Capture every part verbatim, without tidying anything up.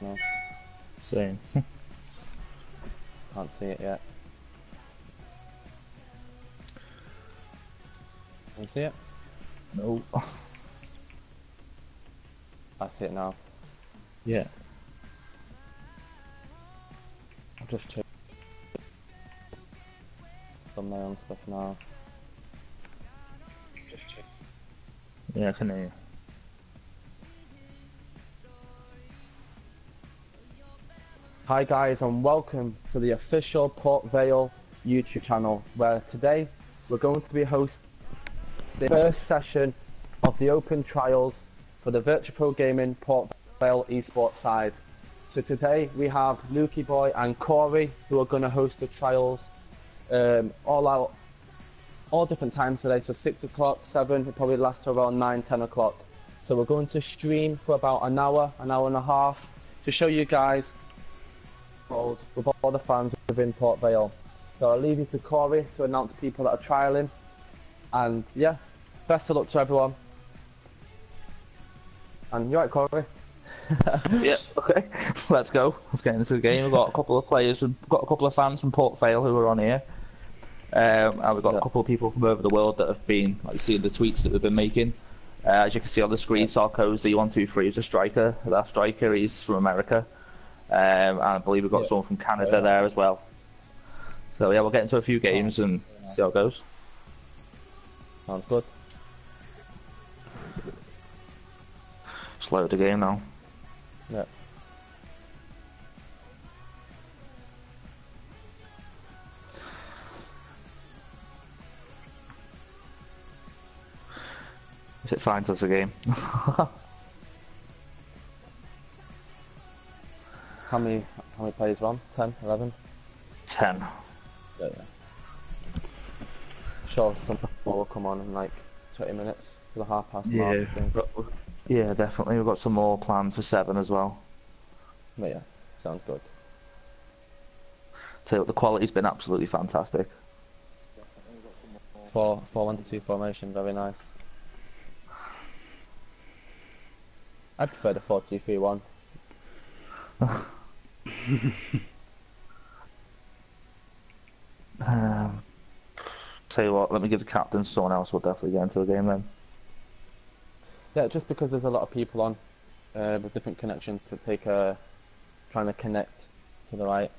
channel. Same. Can't see it yet. Can you see it? No. I see it now. Yeah. I'll just check. Done my own stuff now. Just check. Yeah, I can hear you. Hi guys, and welcome to the official Port Vale YouTube channel, where today we're going to be hosting the first session of the open trials for the Virtual Pro Gaming Port Vale eSports side. So today we have lukeyboy and Corey who are going to host the trials um, all out, all different times today, so six o'clock, seven, it'll probably last around nine, ten o'clock. So we're going to stream for about an hour, an hour and a half to show you guys with all the fans within Port Vale. So I'll leave you to Corey to announce people that are trialing, and yeah, best of luck to everyone. And you're right, Corey. Yeah, okay, let's go. Let's get into the game. We've got a couple of players, we've got a couple of fans from Port Vale who are on here, um, and we've got yeah. a couple of people from over the world that have been, like, seeing the tweets that they've been making. Uh, as you can see on the screen, Sarkozy one two three is a striker. That striker, he's from America. Um, and I believe we've got yeah. someone from Canada yeah. there as well. So yeah, we'll get into a few games and see how it goes. Sounds good. Just load the game now. Yeah. If it finds us a game. How many, how many players are on? ten, eleven? ten. Yeah, yeah. Sure, some people will come on in like twenty minutes for the half past yeah. mark. Yeah, definitely. We've got some more planned for seven as well. But yeah, sounds good. So the quality's been absolutely fantastic. four one two formation, very nice. I prefer the four two three one. um, tell you what, let me give the captain someone else. We'll definitely get into the game then. Yeah, just because there's a lot of people on uh, with different connections to take a trying to connect to the right,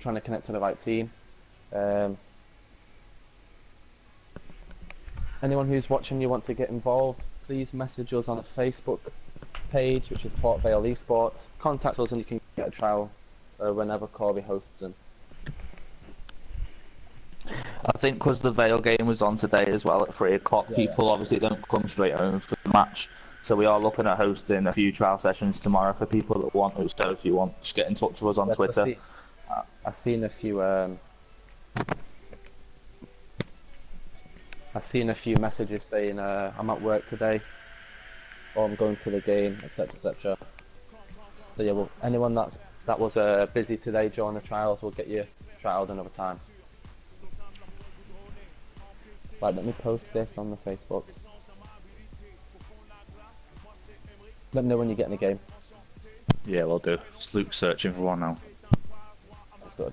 trying to connect to the right team. Um, anyone who's watching, you want to get involved, please message us on Facebook page, which is Port Vale eSports. Contact us and you can get a trial uh, whenever Corby hosts them. I think because the Vale game was on today as well at three o'clock, yeah, people yeah. obviously don't come straight home for the match, so we are looking at hosting a few trial sessions tomorrow for people that want it. So if you want, just get in touch with us on yes, Twitter. I've seen, I've seen a few um, I've seen a few messages saying uh, I'm at work today, or I'm going to the game, etc, et cetera. So yeah, well, anyone that's that was uh, busy today during the trials, will get you trialed another time. Right, let me post this on the Facebook. Let me know when you get in the game. Yeah, we'll do. It's Luke searching for one now. That's good.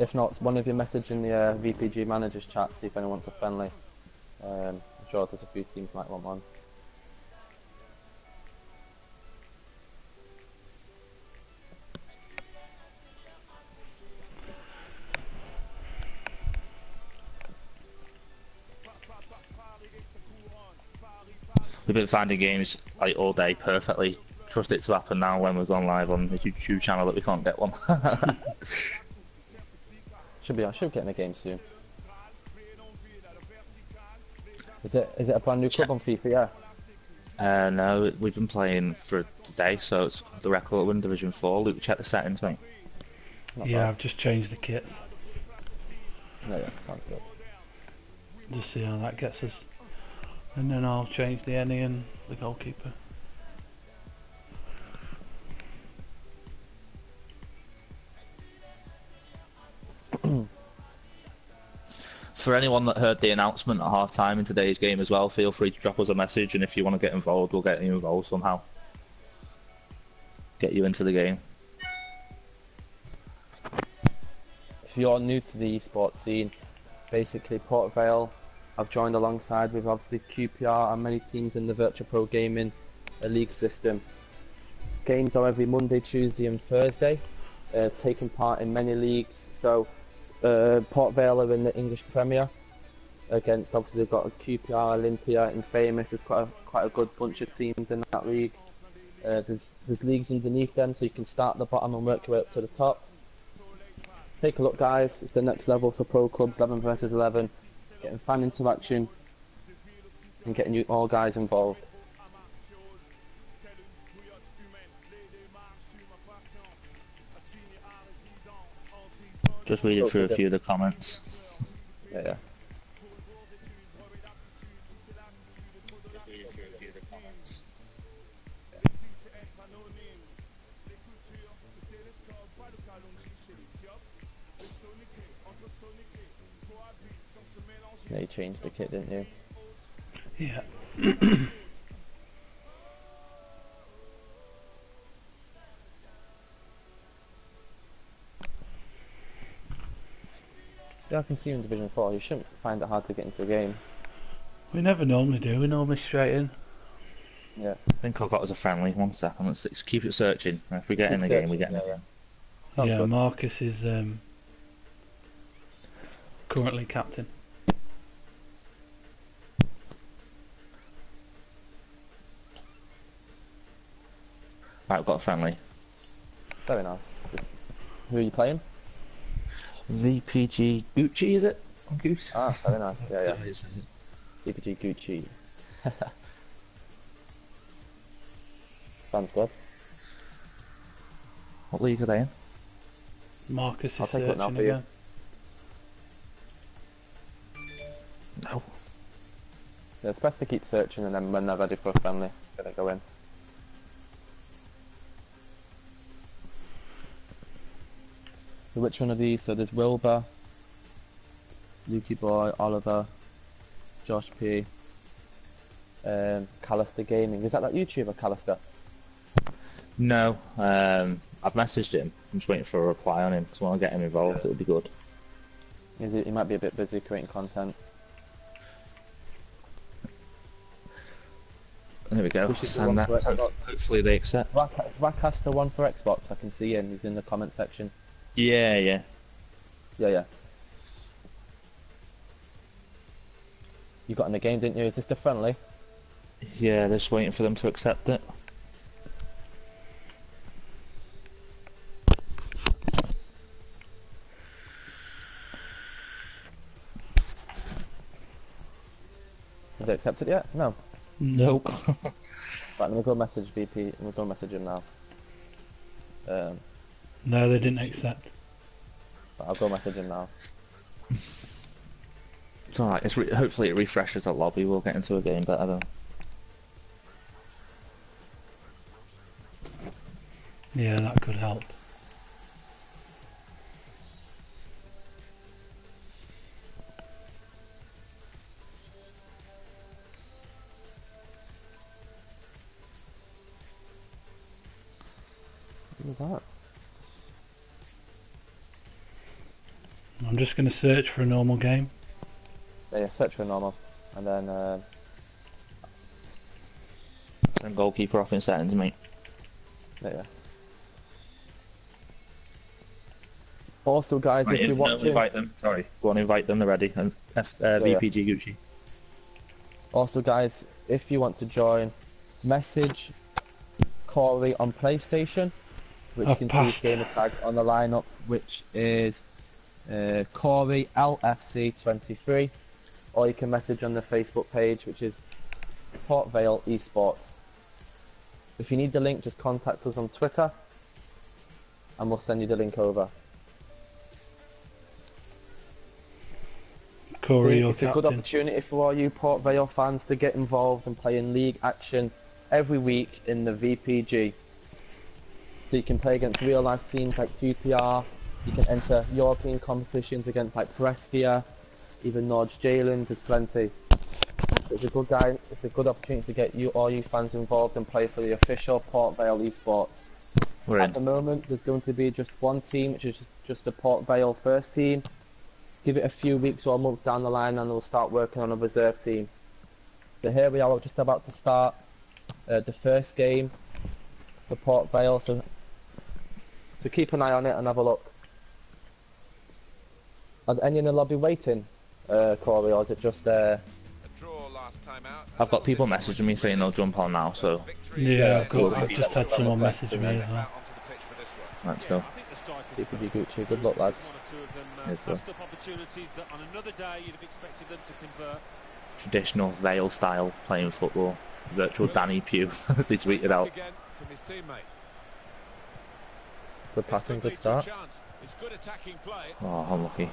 If not, one of you message in the uh, V P G managers chat, see if anyone wants a friendly. Um, I'm sure there's a few teams might want one. We've been finding games like all day perfectly. Trust it to happen now when we've gone live on the YouTube channel that we can't get one. Should be, I should get in a game soon. Is it is it a brand new club on FIFA? Yeah. Uh, no, we've been playing for today, so it's the record win Division Four. Luke, check the settings, mate. Not yeah, bad. I've just changed the kit. No, yeah, sounds good. Just see how that gets us. And then I'll change the N E and the goalkeeper. For anyone that heard the announcement at half time in today's game as well, feel free to drop us a message, and if you want to get involved, we'll get you involved somehow. get you into the game. If you're new to the esports scene, basically Port Vale, I've joined alongside with obviously Q P R and many teams in the Virtual Pro Gaming a league system. Games are every Monday, Tuesday and Thursday, uh, taking part in many leagues. So uh, Port Vale are in the English Premier against, obviously they've got a Q P R, Olympia and Famous. There's quite a, quite a good bunch of teams in that league. Uh, there's, there's leagues underneath them, so you can start at the bottom and work your way up to the top. Take a look, guys, it's the next level for pro clubs, eleven versus eleven, getting fan interaction and getting you all guys involved. Just reading through a few of the comments. Yeah. Just reading through a few of the comments. They changed the kit, didn't you? Yeah. Yeah, I can see you in Division four. You shouldn't find it hard to get into the game. We never normally do. We normally straight in. Yeah. I think I got as a friendly. One second. Let's keep it searching. If we get keep in the searching. game, we get in the game. Yeah, yeah. yeah Marcus is um, currently captain. Right, we've got a friendly. Very nice. Just, who are you playing? V P G Gucci, is it? Goose. Ah, very nice. Yeah, yeah. yeah. V P G Gucci. Sounds good. What league are they in? Marcus is I'll take it now for you. No. Yeah, it's best to keep searching, and then when they're ready for a friendly, they're gonna go in. So which one of these? So there's Wilbur, lukeyboy, Oliver, Josh P, um, Callister Gaming. Is that that YouTuber, Callister? No, um, I've messaged him. I'm just waiting for a reply on him, because when I get him involved, yeah. it'll be good. Is it, he might be a bit busy creating content. There we go. I'll send that. Hopefully they accept. Is Rakas the one for Xbox? I can see him. He's in the comment section. Yeah, yeah. Yeah, yeah. You got in the game, didn't you? Is this the friendly? Yeah, they're just waiting for them to accept it. Have they accepted it yet? No. Nope. Right, let me go message V P, and we'll go message him now. Um... No, they didn't accept. I'll go message him now. It's alright, it's re hopefully it refreshes the lobby, we'll get into a game better though. Yeah, that could help. What was that? I'm just going to search for a normal game. Yeah, yeah, search for a normal, and then uh... turn goalkeeper off in settings, mate. Yeah, yeah. Also, guys, right, if you're watching, no, invite them. Sorry, go on, invite them. They're ready. And F, uh, yeah, V P G yeah. Gucci. Also, guys, if you want to join, message Corey on PlayStation, which I've you can passed. choose gamer tag on the lineup, which is. Uh, Corey L F C twenty-three, or you can message on the Facebook page, which is Port Vale eSports. If you need the link, just contact us on Twitter and we'll send you the link over. Corey, it's a good opportunity for all you Port Vale fans to get involved and play in league action every week in the V P G, so you can play against real life teams like Q P R. You can enter European competitions against like Brescia, even Norge Jalen, there's plenty. It's a good guy, it's a good opportunity to get you all you fans involved and play for the official Port Vale eSports. We're in. At the moment, there's going to be just one team, which is just, just a Port Vale first team. Give it a few weeks or a month down the line, and they'll start working on a reserve team. So here we are, we're just about to start uh, the first game for Port Vale, so, so keep an eye on it and have a look. Are any in the lobby waiting, uh, Corey, or is it just... Uh, I've got people messaging me saying they'll jump on now, so... Yeah, cool. I've just had someone message me as well. Let's go. V P G Gucci, good luck, lads. Traditional Vale style playing football. Virtual Danny Pugh, as they tweeted out. Good passing, good start. Oh, unlucky.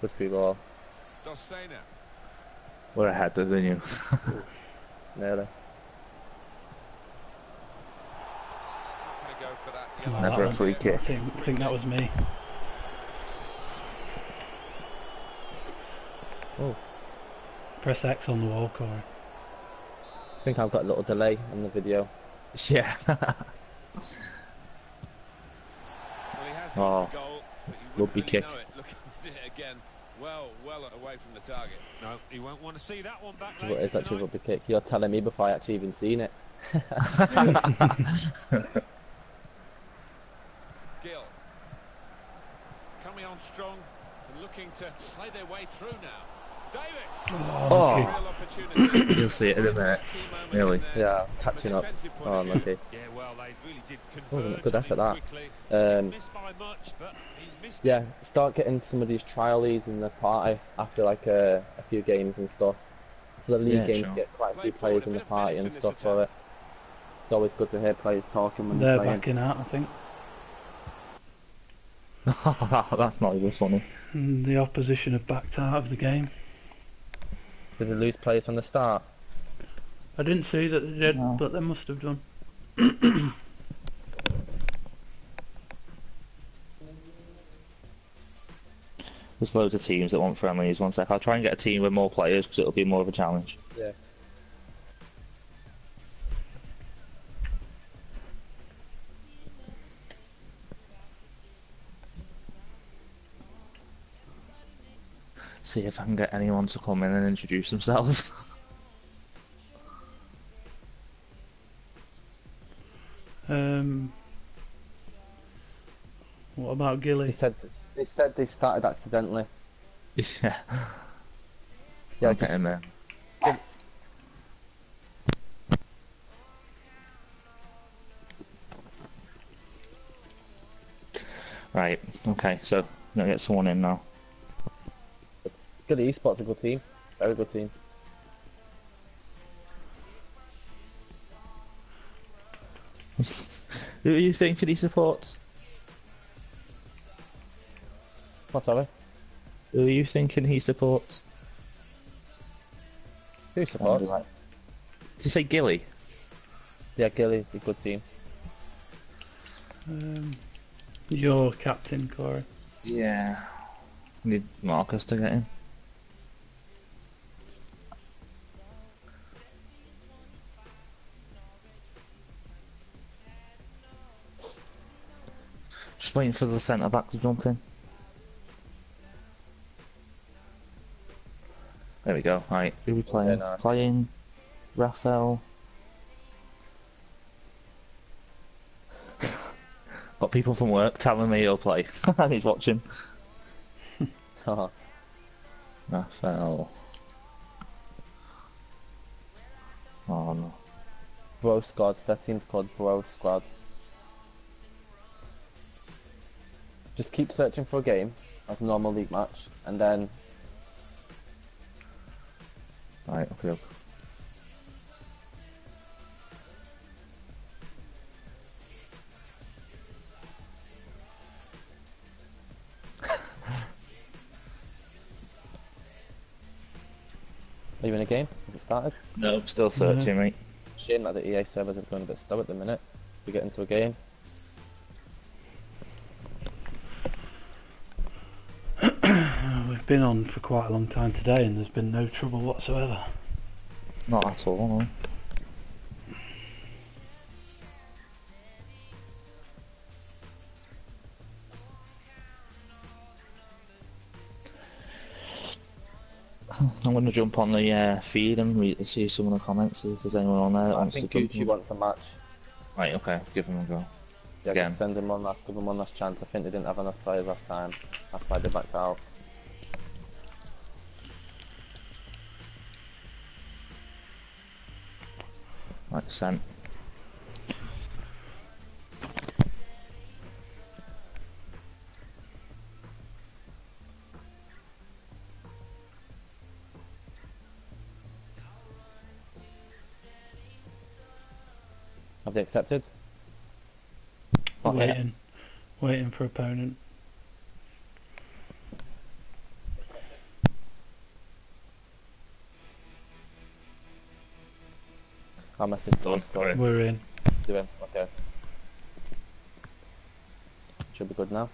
Good free ball. We're ahead, isn't you? Nearly. Oh, never a free kick. I think, I think that was me. Oh. Press X on the wall, Corey. I think I've got a little delay on the video. Yeah. Oh. Rugby kick. Well, well away from the target. No, he won't want to see that one back later. What is actually a rugby kick? You're telling me before I actually even seen it. Gill coming on strong and looking to play their way through now. Davis. Oh, oh. You'll see it in a minute. Really? Yeah, catching up. Oh, unlucky. Yeah, well, they really did converge. Oh, good effort that. Um, yeah, start getting some of these trial leads in the party after like a, a few games and stuff. So the league yeah, games sure. get quite a few players in the party and stuff for it. It's always good to hear players talking when they're, they're playing. Backing out, I think. That's not even funny. The opposition have backed out of the game. Did they lose players from the start? I didn't see that they did, no. But they must have done. There's loads of teams that want friendlies. One sec, I'll try and get a team with more players because it'll be more of a challenge. Yeah. See if I can get anyone to come in and introduce themselves. um, what about Gilly? He said they said they started accidentally. Yeah. Yeah, I'll get in there. Give... Right. Okay. So I'm gonna get someone in now. Good eSports, a good team, very good team. Who are you saying for these supports? What's that? Who are you thinking he supports? Who supports? Did you say Gilly? Yeah, Gilly, a good team. Um, your captain, Corey. Yeah. Need Marcus to get in. Just waiting for the centre back to jump in. There we go. Right, who are we playing? Nice. Playing Raphael. Got people from work telling me he'll play. He's watching. Raphael. Oh no. Bro Squad. That team's called Bro Squad. Just keep searching for a game of a normal league match, and then... Alright, okay, okay. Are you in a game? Has it started? No, I'm still searching, mate. Mm-hmm. Shame that the E A servers are going a bit slow at the minute to get into a game. Been on for quite a long time today, and there's been no trouble whatsoever. Not at all, no. I'm going to jump on the uh, feed and re see some of the comments, see if there's anyone on there that I wants think to jump Gucci in. wants a match. Right, okay, give him a go. Yeah, just send him one last, give him one last chance. I think they didn't have enough players last time. That's why they backed out. Right, sent. Have they accepted? What waiting, hit? waiting for opponent. I'll message the squad. We're in. Do it. Okay. Should be good now.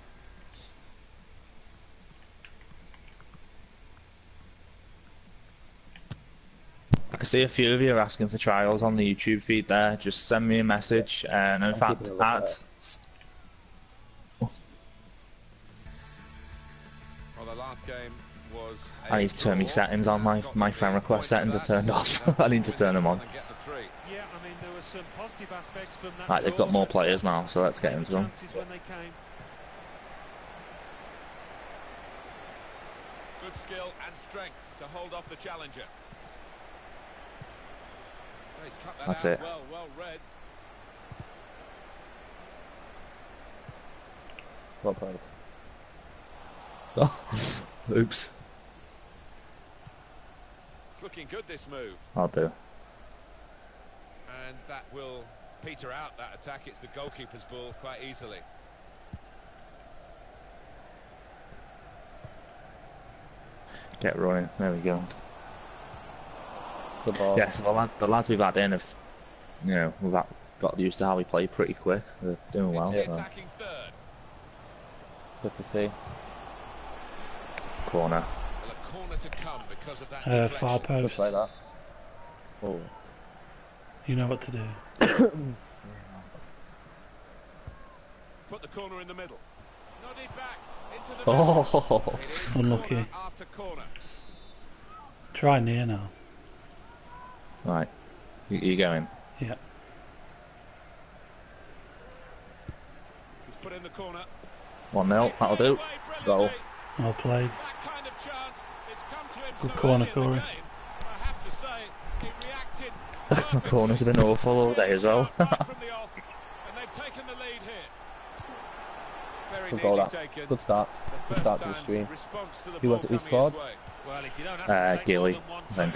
I see a few of you are asking for trials on the YouTube feed there. Just send me a message, and in I'm fact, at oh. Well, the last game was I need to turn my settings on. My my friend request settings are turned off. I need to turn them on. Yeah, I mean, there were some positive aspects from that. Right, they've got more players now, so let's get into them. Good skill and strength to hold off the challenger. That That's it. Well, well read. Well played. Oh, oops. It's looking good, this move. I'll do. And that will peter out that attack. It's the goalkeeper's ball quite easily. Get running. There we go. Yes, yeah, so the, lad, the lads we've had in have, you know, we've had, got used to how we play pretty quick. They're doing well. So. Good to see. Corner. Well, a corner to come because of that uh, far post. Play that. Oh. You know what to do. Put the corner in the middle. Nodded back into the middle. Oh, unlucky. Corner after corner. Try near now. Right, you going? Yeah. He's put in the corner. one nil, that'll do. Goal. Well played. That kind of chance has come to him. Good corner, Corey. I have to say, he reacted. The corners have been awful all day as well. And they've taken the lead here. Very good goal. Good start. Good start to the stream. Who was it who scored? Well, if you don't have uh, Gilly, I think.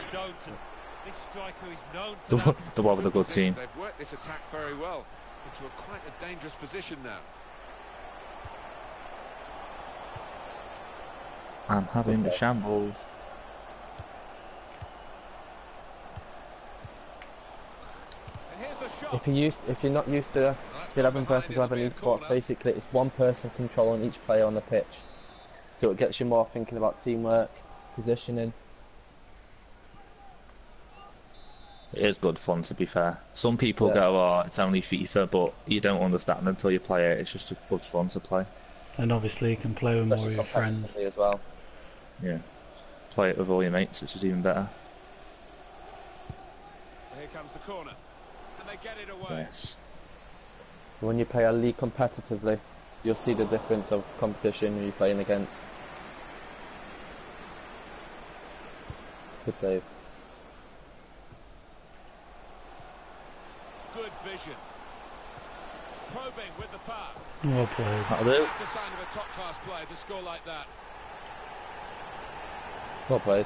This striker is known for the, the one with a good team. They've worked this attack very well into a quite a dangerous position now. I'm having okay. the shambles. And here's the shot. If you're used, if you're not used to eleven versus eleven eSports, basically it's one person controlling each player on the pitch. So it gets you more thinking about teamwork, positioning. It is good fun, to be fair. Some people yeah. go, oh, it's only FIFA, but you don't understand until you play it. It's just good fun to play. And obviously you can play with more of your friends. As well. Yeah. Play it with all your mates, which is even better. Here comes the corner. And they get it away. Yes. When you play a league competitively, you'll see the difference of competition who you're playing against. Good save. Good vision. Probing with the pass. Well played. That'll do. That's the sign of a top-class player to score like that. Well played.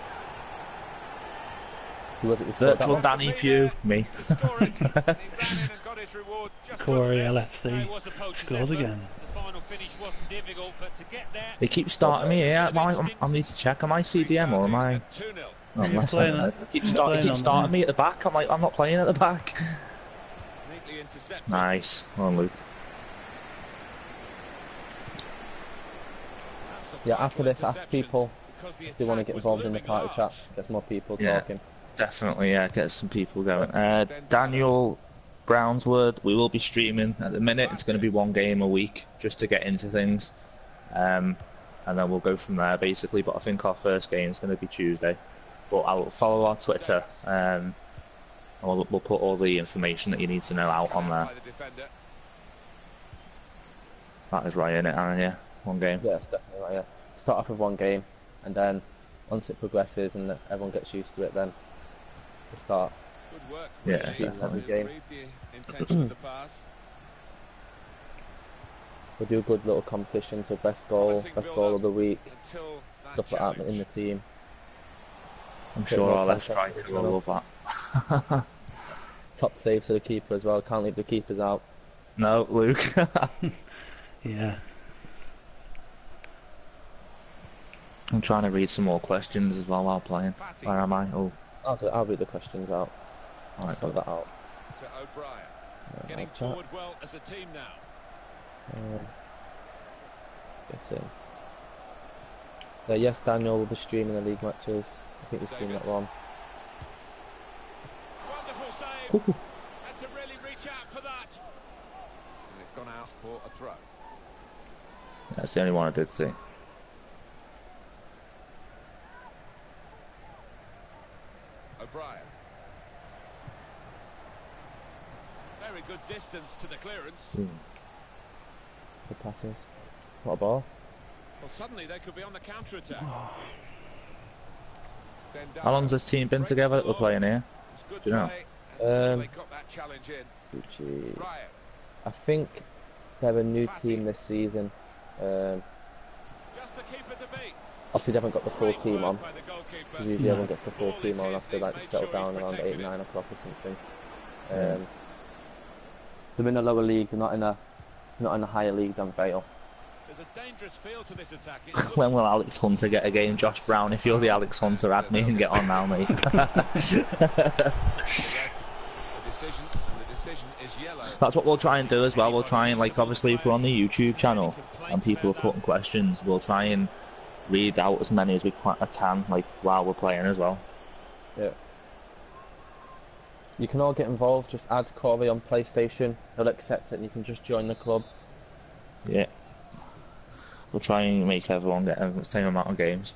Who was it? Virtual Danny Pugh. Me. Corey L F C scores again. The final finish wasn't difficult, but to get there. They keep starting me here. I need to check. Am I C D M or am I? Oh, I'm playing. They keep starting. They keep starting me at the back. I'm like, I'm not playing at the back. Nice. Well, Luke. Yeah, after this, ask people if they want to get involved in the party chat. There's more people yeah, talking. Definitely, yeah, get some people going. Uh, Daniel Brownswood, we will be streaming. At the minute, it's going to be one game a week just to get into things. Um, and then we'll go from there, basically. But I think our first game is going to be Tuesday. but I'll follow our Twitter, um, and we'll, we'll put all the information that you need to know out on there. That is right, isn't it, Aaron? Yeah, one game. Yeah, that's definitely right. Yeah, start off with one game, and then once it progresses and everyone gets used to it, then we'll start. Good work. Yeah, definitely. Game. We'll do a good little competition, so best goal, best goal of the week, stuff like that in the team. I'm sure our left striker will love that. Top save to the keeper as well, can't leave the keepers out. No, Luke. Yeah. I'm trying to read some more questions as well while playing. Where am I? Oh. I'll, I'll read the questions out. I'll sort that out. To O'Brien. Yeah, getting forward well as a team now. Uh, get in. Yeah, yes, Daniel will be streaming the league matches. I think we've seen that one. Wonderful save. Ooh. Had to really reach out for that. And it's gone out for a throw. That's the only one I did see. O'Brien. Very good distance to the clearance. Mm. Good passes. What a ball. Well, suddenly they could be on the counter attack. How long's this team been together that we're playing here? Do you know? Um, Gucci. I think they're a new team this season. Um, obviously, they haven't got the full team on. Usually, no. Everyone gets the full team on after like settle down around eight, nine o'clock or something. Um, they're in a lower league. They're not in a. They're not in a higher league than Vale. A dangerous feel to this attack. When will Alex Hunter get a game, Josh Brown? If you're the Alex Hunter, add me and get on now, mate. That's what we'll try and do as well. We'll try and, like, obviously if we're on the YouTube channel and people are putting questions, we'll try and read out as many as we can, like, while we're playing as well. Yeah. You can all get involved. Just add Corey on PlayStation. He'll accept it and you can just join the club. Yeah. We'll try and make everyone get the same amount of games.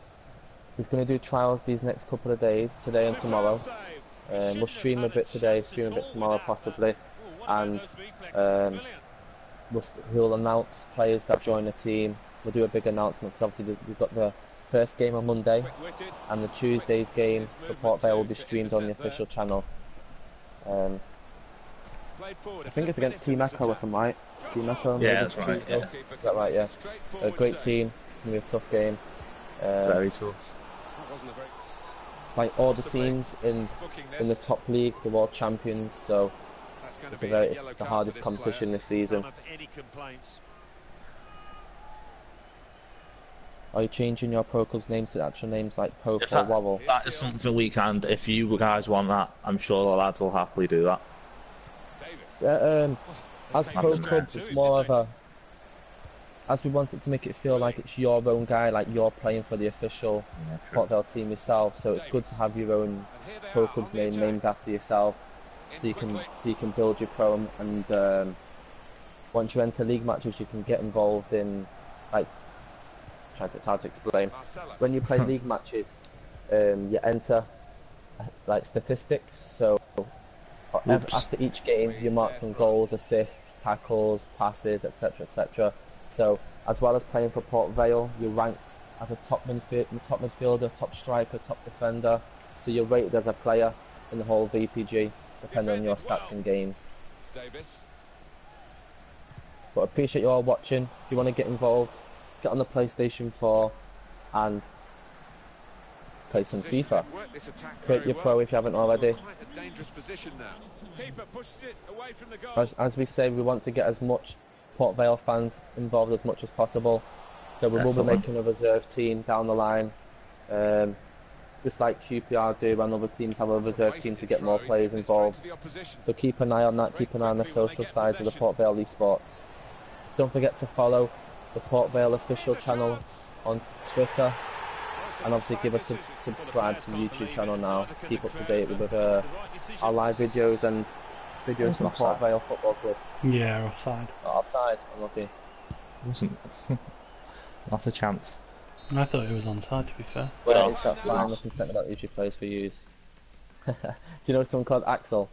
He's going to do trials these next couple of days, today and tomorrow. Um, we'll stream a bit today, stream a bit tomorrow possibly, and um, we'll, we'll announce players that join the team. We'll do a big announcement because obviously we've got the first game on Monday and the Tuesday's game for Port Vale will be streamed on the official channel. Um, I think it's against Team Echo if I'm right. Team Echo, maybe. Yeah, that's right. Yeah. Is that right? Yeah. A great team. It's going to be a tough game. Um, very tough. Like all the teams in in the top league, the world champions. So it's, a very, it's the hardest competition this season. Are you changing your pro club's names to actual names like Pope or Wobble? That is something we can. If you guys want that, I'm sure the lads will happily do that. Yeah, um, as pro clubs, it's more of a. As we wanted to make it feel like it's your own guy, like you're playing for the official yeah, Port Vale team yourself. So it's good to have your own pro club's name named after yourself, so you can so you can build your pro. And um, once you enter league matches, you can get involved in like. It's hard to explain. When you play league matches, um, you enter like statistics. So. Oops. After each game, you're marked on goals, assists, tackles, passes, et cetera, et cetera. So, as well as playing for Port Vale, you're ranked as a top midfielder, top midfielder, top striker, top defender. So you're rated as a player in the whole V P G, depending on your stats and games. But I appreciate you all watching. If you want to get involved, get on the PlayStation four and play some FIFA. Create your pro if you haven't already. As, as we say, we want to get as much Port Vale fans involved as much as possible. So we will be making a reserve team down the line. Um, just like Q P R do and other teams have a reserve team to get more players involved. So keep an eye on that, keep an eye on the social sides of the Port Vale eSports. Don't forget to follow the Port Vale official channel on Twitter. And obviously give us sub subscribe to the YouTube channel now to keep up to date with uh, our live videos and videos from Port Vale Football Club. Yeah, offside. Not offside, I'm lucky. Wasn't. Not a chance. I thought it was onside, to be fair. Well, no, it's that fine looking centre that usually plays for U's. Do you know someone called Axel?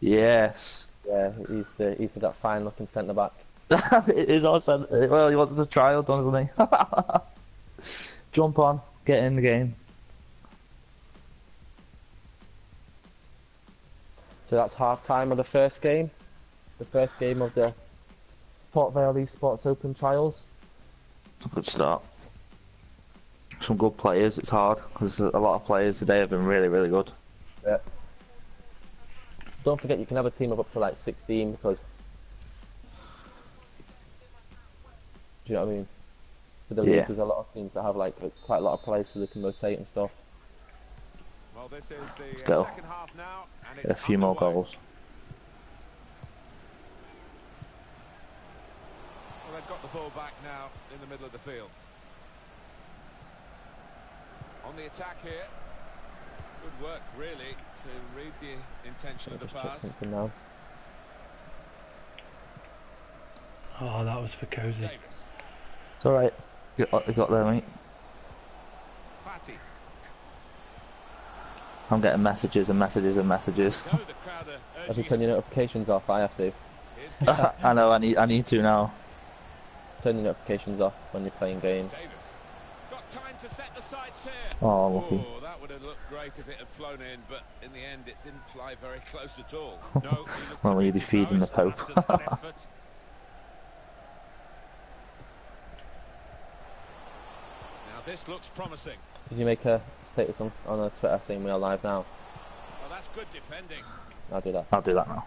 Yes. Yeah, he's the he's the, that fine looking centre back. It is our centre. Well, he wants a trial done, doesn't he? Jump on, get in the game. So that's half time of the first game, the first game of the Port Vale eSports Open Trials. Good start. Some good players. It's hard because a lot of players today have been really, really good. Yeah. Don't forget you can have a team of up to like sixteen because. Do you know what I mean? For the league, yeah. There's a lot of teams that have like quite a lot of players so they can rotate and stuff. Well, this is the Let's go. Second half now, and it's a few more goals. Well, they've got the ball back now in the middle of the field. On the attack here. Good work, really, to read the intention of the pass. Something now. Oh, that was for Cozy. Davis. It's alright. You got, you got there, mate. Fatty. I'm getting messages and messages and messages. Have you turned your notifications off? I have to. I know, I need, I need to now. Turn your notifications off when you're playing games. Got time to set the sights here. Oh, lovely. Oh, that would have looked great if it had flown in, but in the end it didn't fly very close at all. No, well, will you be feeding the Pope? Now this looks promising. Did you make a status on, on a Twitter saying we are live now? Well, that's good defending. I'll do that. I'll do that now.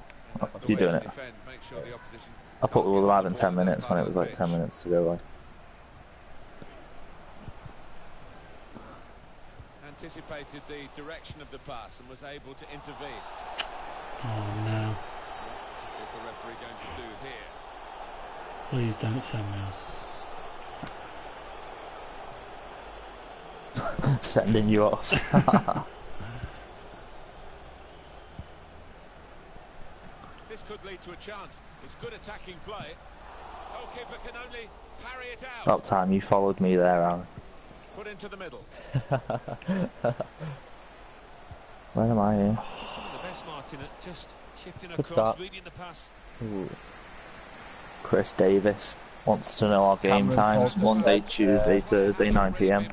You're doing it. Defend, make sure the opposition I put we were live in ten minutes when it was like pitch. ten minutes to go live. Anticipated the direction of the pass and was able to intervene. Oh no. What is the referee going to do here? Please don't send me off. Sending you off. This could lead to a chance. It's good attacking play. Goalkeeper can only parry it out. About time you followed me there, Alan. Put into the middle. Where am I here? The best Martin at just shifting across, reading the pass. Ooh. Chris Davis wants to know our game Cameron times: Monday, Tuesday, yeah. Thursday, nine P M.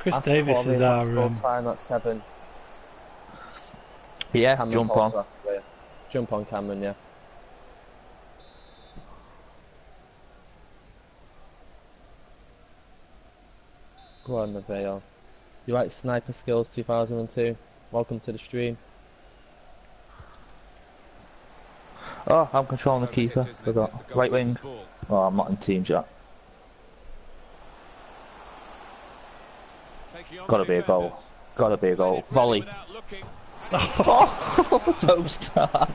Chris Ask Davis Corley is our room. Time at seven. Yeah, Cameron jump Paul on. Jump on, Cameron, yeah. Go on, the Vale. You like Sniper Skills two thousand two? Welcome to the stream. Oh, I'm controlling so the keeper. Is, Forgot. The right wing. Oh, I'm not in team chat. Gotta be a goal. Gotta be a goal. Volley. Oh, toast. um,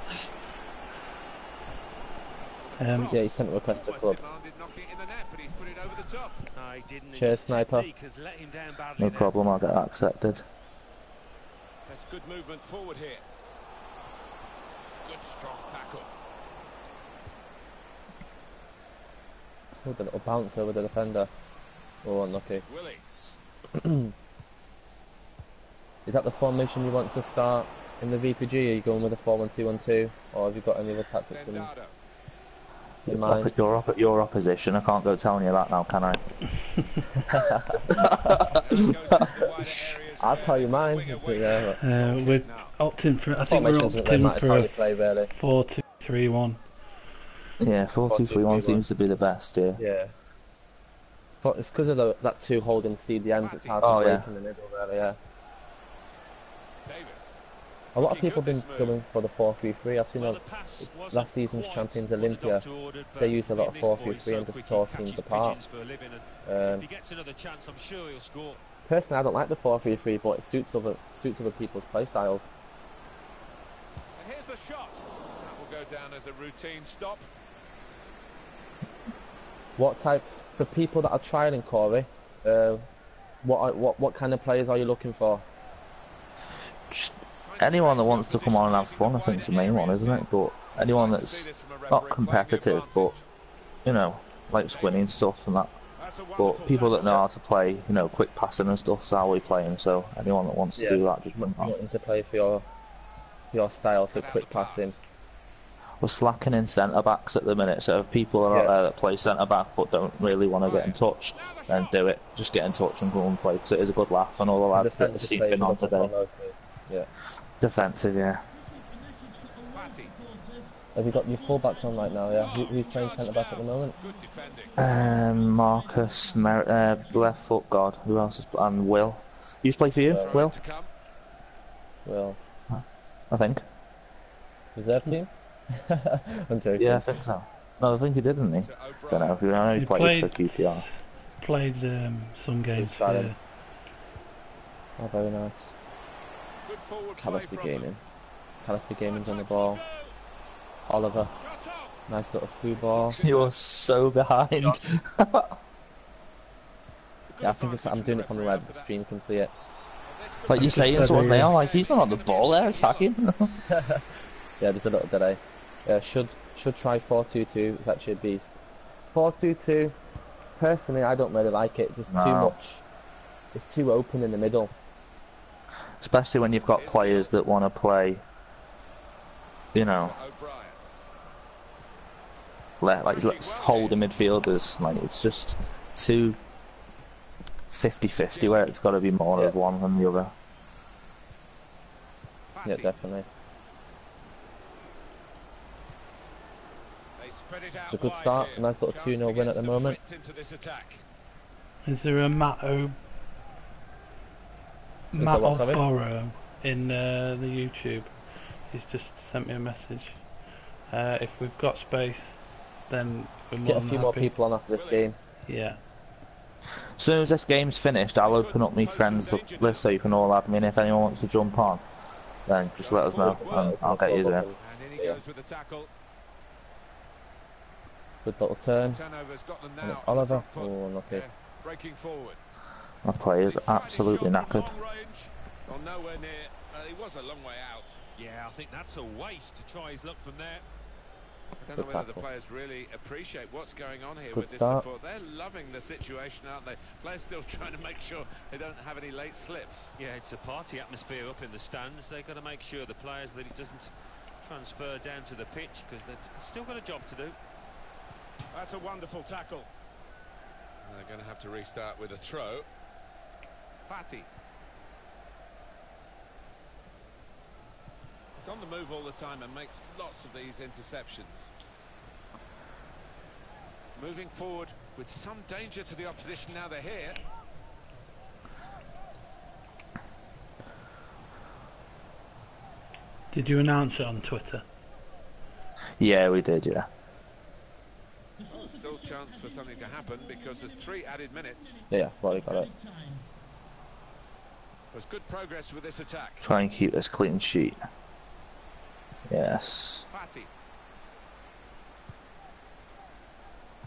yeah, he sent a request to the club. Cheers, Sniper. No problem, I'll get that accepted. That's good movement forward here. Good strong tackle. With a little bounce over the defender. Oh, unlucky. Is that the formation you want to start in the V P G? Are you going with a four one two one two, or have you got any other tactics in, in mind? Up at your, up at your opposition, I can't go telling you that now, can I? I'll tell you mine. Yeah, uh, we're opting for. I think we're opting for a play, really. four two three one. Yeah, four two three one seems to be the best. Yeah. Yeah. But it's because of the, that two holding C D Ms, it's hard to oh, break yeah. in the middle, really, yeah. Davis. A lot of people have been going for the four three three. I've seen well, a, last season's champions Olympia, they used a lot of four three three and just tore teams apart. Um, chance, I'm sure he'll score. Personally, I don't like the four three three, but it suits other, suits other people's playstyles. And here's the shot. That will go down as a routine stop. What type... For people that are trialing, Corey, uh, what are, what what kind of players are you looking for? Just anyone that wants to come on and have fun, I think, is the main one, isn't it? But anyone that's not competitive, but you know, likes winning stuff and that. But people that know how to play, you know, quick passing and stuff, is how we play him. So anyone that wants to yeah, do that, just jump on. Wanting to play for your your style, so quick passing. We're slacking in centre backs at the minute. So if people are yeah. out there that play centre back but don't really want to get in touch, then do it. Just get in touch and go and play, because it is a good laugh, and all the lads that are seeping on today. Yeah. Defensive, yeah. Have you got your full-backs on right now, yeah? Who, who's playing centre-back at the moment? Um, Marcus, Mer uh, left foot guard, who else is... and Will. You play for you, uh, Will? Will. I think. Reserve team? I'm joking. Yeah, I think so. No, I think he did, didn't he? I don't know, I know he played, played for Q P R. Played um, some games for... Uh... Oh, very nice. Callister Gaming. Callister Gaming's on the ball. Oliver, nice little through ball. You're so behind. Yeah, I think it's, I'm doing it from the web, the stream can see it. Like you're saying, so what they are, like he's not on the ball there, attacking. Yeah, there's a little delay. Yeah, should should try four two two. It's actually a beast. four two two. Personally, I don't really like it. Just no. too much. It's too open in the middle. Especially when you've got players that want to play, you know. Let, like, let's hold the midfielders, like, it's just two fifty fifty where it's got to be more yeah. of one than the other. Yeah, definitely. It's a good start, a nice little two nil win at the moment. Is there a Matt O... Matt O'Borough in uh, the YouTube? He's just sent me a message. Uh, if we've got space, then we're more get a few happy. more people on after this game. Yeah. As soon as this game's finished, I'll open up my friends list so you can all add me in. If anyone wants to jump on, then just let us know and I'll get you there. Yeah. Good little turn. And it's Oliver. Oh, unlucky. My player's absolutely knackered. Yeah, I think that's a waste to try his luck from there. I don't know whether the players really appreciate what's going on here with this support. They're loving the situation, aren't they? Players still trying to make sure they don't have any late slips. Yeah, it's a party atmosphere up in the stands. They've got to make sure the players that it doesn't transfer down to the pitch, because they've still got a job to do. That's a wonderful tackle. And they're going to have to restart with a throw. Fatty. On the move all the time and makes lots of these interceptions. Moving forward with some danger to the opposition now they're here. Did you announce it on Twitter? Yeah, we did, yeah. Well, still chance for something to happen because there's three added minutes. Yeah, well, got it. There's good progress with this attack. Try and keep this clean sheet. Yes. Fatty.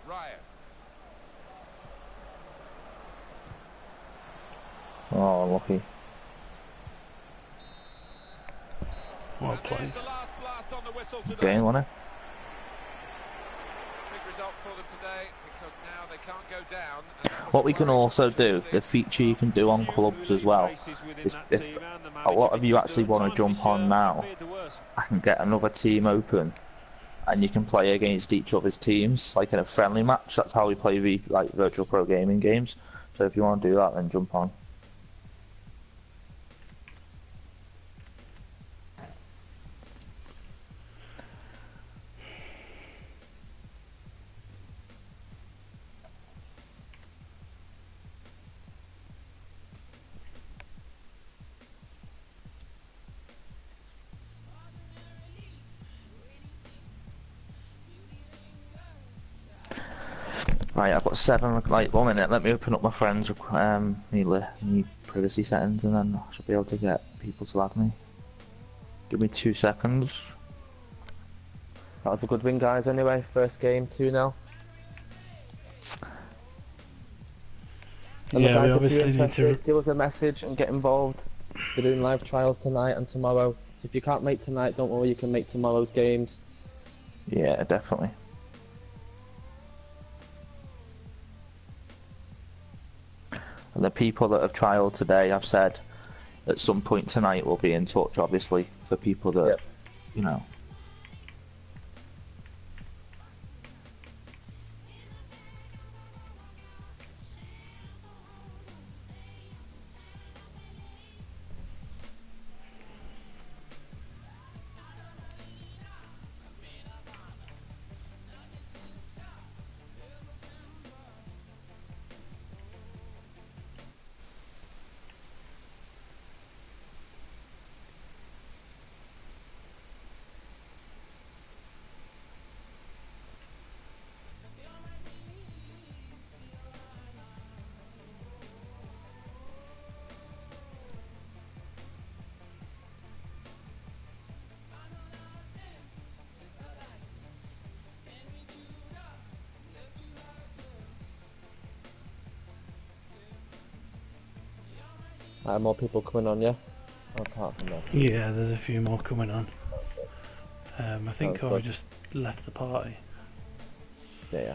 Ryan. Oh, lucky. Well played. Game, wasn't it? Big result for them today, because now they can't go down. What we can also do, the feature you can do on clubs as well, is if a lot of you actually want to jump on now, I can get another team open, and you can play against each other's teams, like in a friendly match. That's how we play v like Virtual Pro Gaming games. So if you want to do that, then jump on. Right, I've got seven, like, one minute, let me open up my friends, um, need, need privacy settings, and then I should be able to get people to add me. Give me two seconds. That was a good win, guys, anyway, first game, two nil. And yeah, guys, if you're interested, to... give us a message and get involved. We're doing live trials tonight and tomorrow, so if you can't make tonight, don't worry, you can make tomorrow's games. Yeah, definitely. And the people that have trialled today, I've said at some point tonight we'll be in touch, obviously, for people that, yep. you know. Uh, more people coming on, yeah? Apart from that. Yeah, there's a few more coming on. Um, I think Corey just left the party. Yeah, yeah.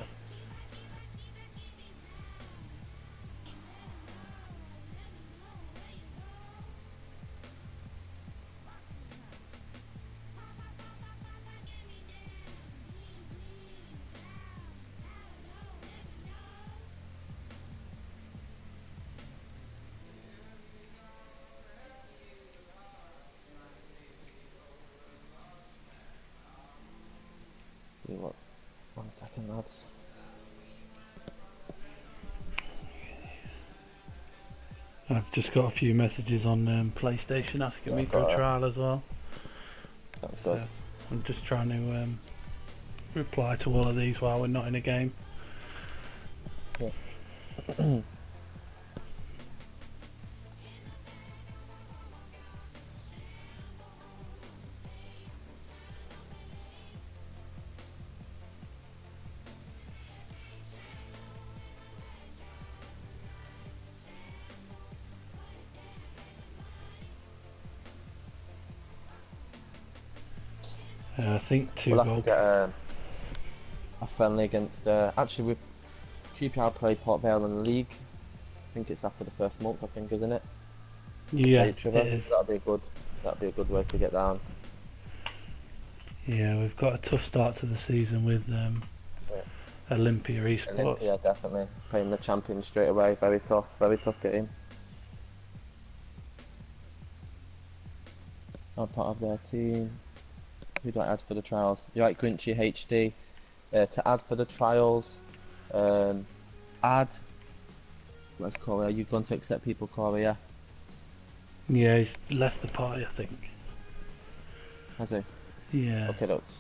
Second, lads. I've just got a few messages on um, PlayStation asking yeah, me for a trial as well. That's so good. I'm just trying to um, reply to all of these while we're not in a game. Yeah. Uh, I think two we'll have to get a, a friendly against. Uh, actually, we Q P R play Port Vale in the league. I think it's after the first month. I think, isn't it? Yeah, it is. That'd be a good. That'd be a good way to get down. Yeah, we've got a tough start to the season with um, yeah. Olympia eSports. Olympia, definitely playing the champions straight away. Very tough. Very tough game. I'm part of their team. Who'd like to add for the trials? You like GrinchyHD? Uh, to add for the trials, um, add. Where's Corey? Are you going to accept people, Corey? Yeah. Yeah, he's left the party, I think. Has he? Yeah. Okay, looks.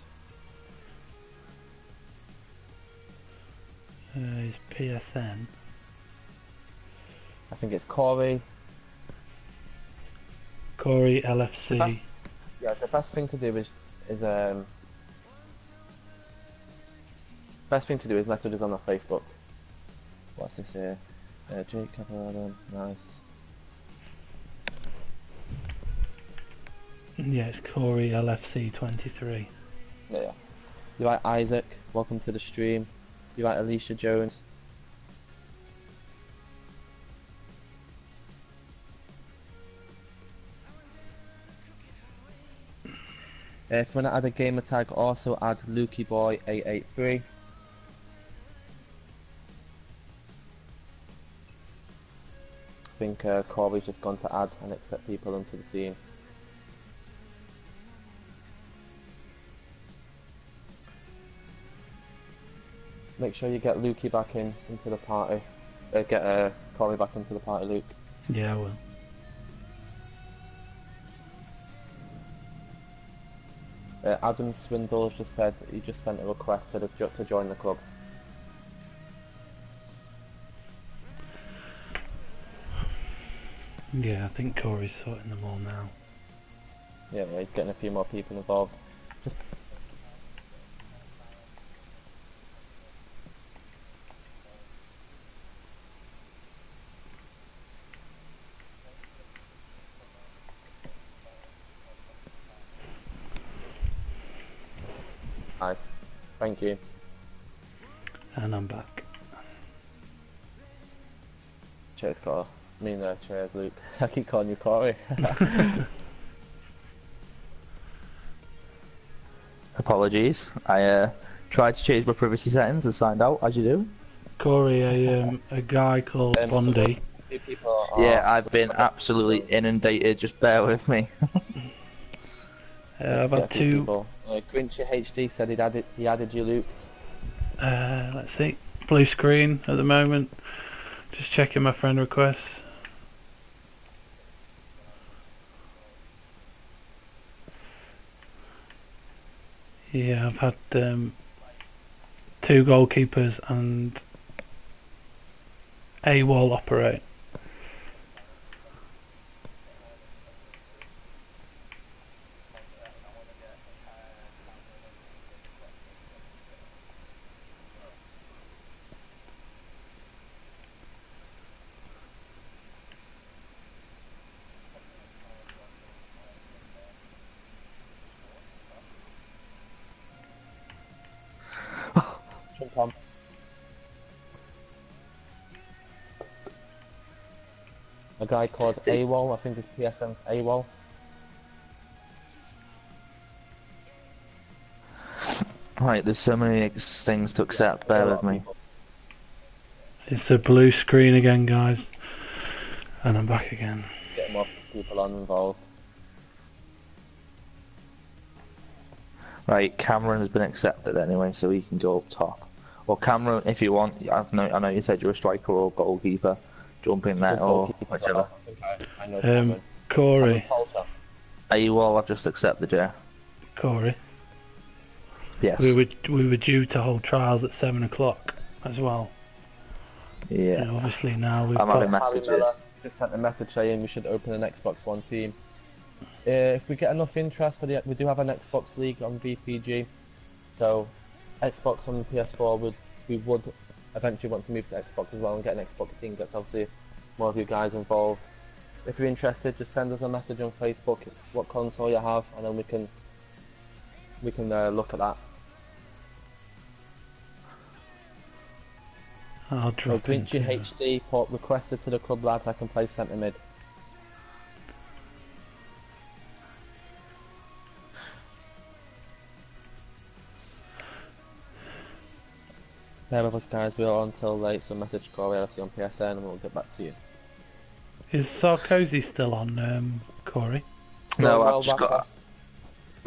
Uh, he's P S N. I think it's Corey. Corey L F C. The best, yeah, the best thing to do is. Is um best thing to do is messages on our Facebook. What's this here? Uh, Jake Cavalera, nice. Yeah, it's Corey L F C twenty-three. Yeah, yeah. You like Isaac? Welcome to the stream. You like Alicia Jones? Uh, if you want to add a gamer tag, also add lukeyboy eight eight three. I think uh, Corey's just gone to add and accept people onto the team. Make sure you get Lukey back in into the party. Uh, get uh, Corey back into the party, Luke. Yeah, I will. Uh, Adam Swindles just said he just sent a request to, the, to join the club. Yeah, I think Corey's sorting them all now. Yeah, well, he's getting a few more people involved. Just... Nice. Thank you. And I'm back. Cheers, Carl. I mean, uh, cheers, Luke. I keep calling you Corey. Apologies. I uh, tried to change my privacy settings and signed out, as you do. Corey, a, um, a guy called um, Bondi. People are... Yeah, I've been absolutely inundated. Just bear with me. uh, I've had two. Uh, GrinchyHD said he added he added you, Luke. Uh, let's see. Blue screen at the moment. Just checking my friend requests. Yeah, I've had um, two goalkeepers and AWOL operate. A guy called AWOL, I think it's P S N's AWOL. Right, there's so many things to accept, bear with me. It's a blue screen again, guys. And I'm back again. Get more people on involved. Right, Cameron's been accepted anyway, so he can go up top. Or Cameron, if you want, I've no, I know you said you're a striker or goalkeeper. Jump in there or whichever. I think I, I um, Corey. Are you all? I've just accepted, yeah. Corey. Yes. We were we were due to hold trials at seven o'clock as well. Yeah. And obviously now we've I'm got. Having messages. Harry Miller just sent a message saying we should open an Xbox One team. Uh, if we get enough interest, for the we do have an Xbox League on V P G, so Xbox on the P S four would we would. Eventually want to move to Xbox as well and get an Xbox team. That's obviously more of you guys involved. If you're interested, just send us a message on Facebook what console you have, and then we can we can uh, look at that. I'll drop so, Grinchy H D port requested to the club, lads. I can play centre mid. Bear with us, guys, we are on till late, so message Corey L F C on P S N and we'll get back to you. Is Sarkozy still on, um, Corey? No, I've just got...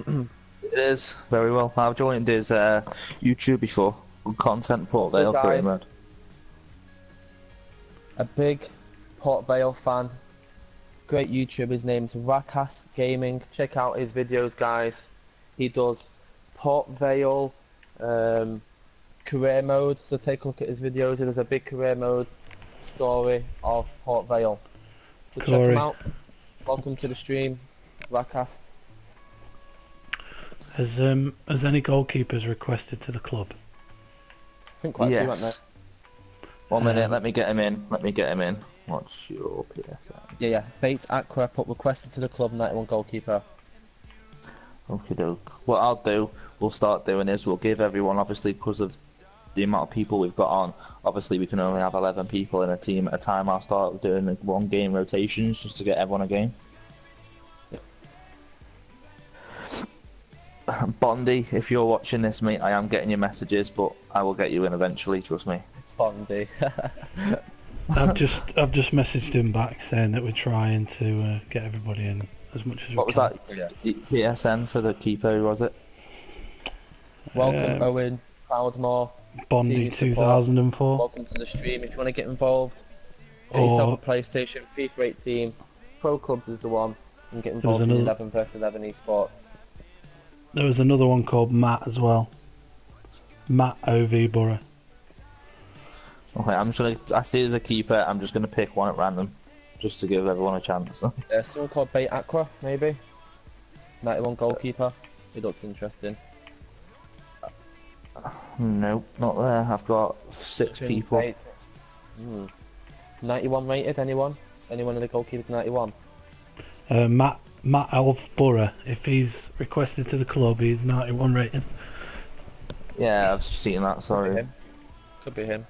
It is, very well. I've joined his uh, YouTube before, content Port Vale, pretty much. A big Port Vale fan, great YouTuber, his name's Rakas Gaming. Check out his videos, guys. He does Port Vale... Um, career mode, so take a look at his videos. It is a big career mode story of Port Vale. So Corey. Check him out. Welcome to the stream, Rakas. Has um has any goalkeepers requested to the club? I think quite yes. A few, One minute, um, let me get him in. Let me get him in. What's your P S N? Yeah, yeah. Bait Acre put requested to the club, ninety-one goalkeeper. Okay, doke. What I'll do, we'll start doing is we'll give everyone, obviously, because of the amount of people we've got on, obviously we can only have eleven people in a team at a time. I'll start doing like one game rotations just to get everyone a game. Yep. Bondi, if you're watching this, mate, I am getting your messages, but I will get you in eventually, trust me. It's Bondi. I've just I've just messaged him back saying that we're trying to uh, get everybody in as much as we can. What was that? Yeah. P S N for the keeper, was it? Welcome, um, Owen Proudmore. Bondi two thousand four. Welcome to the stream. If you want to get involved, get or... yourself a PlayStation, FIFA eighteen, Pro Clubs is the one, and get involved in another... eleven versus eleven eSports. There was another one called Matt as well. Matt O'Borough. Okay, I'm just gonna. I see there's a keeper. I'm just gonna pick one at random, just to give everyone a chance. Yeah, someone called Bait Acre, maybe. ninety-one goalkeeper. He looks interesting. Nope, not there. I've got six people. Mm. ninety-one rated, anyone? Anyone of the goalkeepers ninety-one? Uh, Matt Matt O'Borough, if he's requested to the club, he's ninety-one rated. Yeah, I've seen that, sorry. Could be him. Could be him.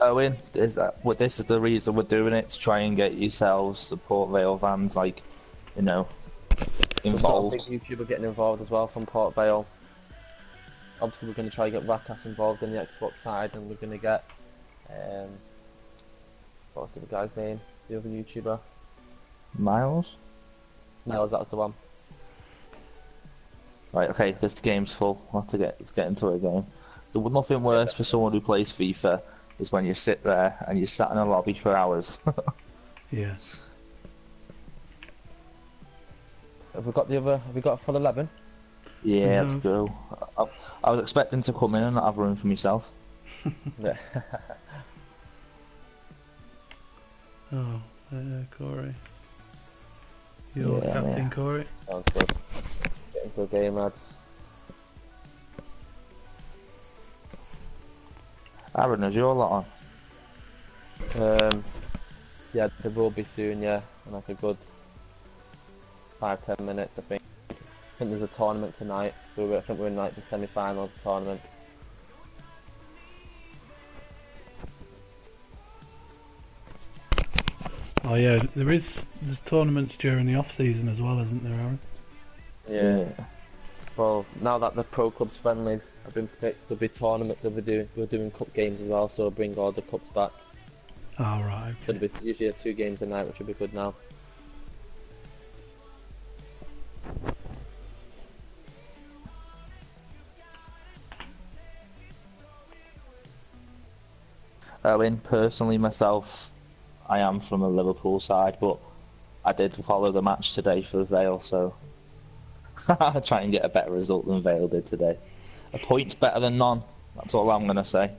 Owen, is that what? Well, this is the reason we're doing it, to try and get yourselves the Port Vale fans, like, you know, involved. There's a lot of big YouTuber getting involved as well from Port Vale. Obviously, we're going to try to get Rakas involved in the Xbox side, and we're going to get um, what's the guy's name? The other YouTuber, Miles. Miles, that's the one. Right. Okay, this game's full. We'll have to get let's get into it again. So nothing worse for someone who plays FIFA is when you sit there and you're sat in a lobby for hours. Yes. Have we got the other? Have we got a full eleven? Yeah, mm-hmm. Let's go. I, I was expecting to come in and not have room for myself. Yeah. Oh, uh, Corey. You're yeah, captain, yeah. Corey. Sounds good. Get into a game, lads. Aaron, is your lot on? Um, yeah, there will be soon, yeah. In like a good five, ten minutes, I think. I think there's a tournament tonight, so I think we're in like the semi-final of the tournament. Oh yeah, there is there's tournaments during the off-season as well, isn't there, Aaron? Yeah. yeah. Well, now that the pro clubs friendlies have been fixed, there'll be tournament. They'll be doing we're doing cup games as well, so we'll bring all the cups back. All right. Oh, okay. There'll be usually two games a night, which will be good now. Owen, personally myself, I am from the Liverpool side, but I did follow the match today for Vale, so. I'll try and get a better result than Vale did today. A point's better than none, that's all I'm going to say.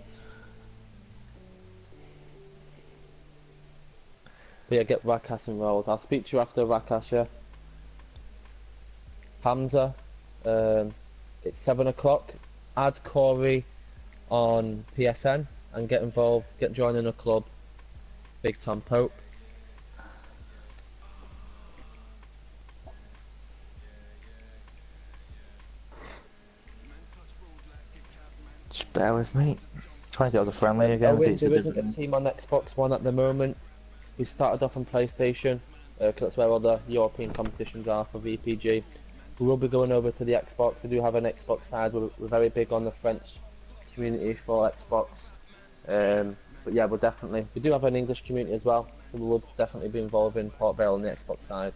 But yeah, get Rakas enrolled. I'll speak to you after Rakas, yeah? Hamza, um, it's seven o'clock. Add Corey on P S N and get involved, get joining a club. Big Tom Pope. Bear with me. Trying to get the friendly again. Owen, there isn't different. A team on Xbox One at the moment. We started off on PlayStation, because uh, that's where all the European competitions are for V P G. We will be going over to the Xbox. We do have an Xbox side. We're, we're very big on the French community for Xbox. Um, but yeah, we'll definitely. We do have an English community as well, so we will definitely be involved in Port Vale on the Xbox side.